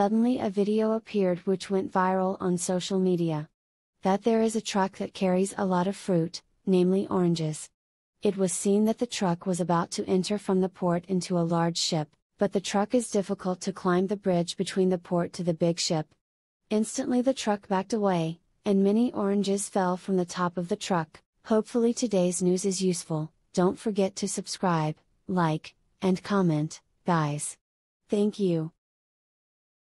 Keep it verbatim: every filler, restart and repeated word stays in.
suddenly a video appeared which went viral on social media. That there is a truck that carries a lot of fruit, namely oranges. It was seen that the truck was about to enter from the port into a large ship, but the truck is difficult to climb the bridge between the port to the big ship. Instantly the truck backed away, and many oranges fell from the top of the truck. Hopefully today's news is useful. Don't forget to subscribe, like, and comment, guys. Thank you.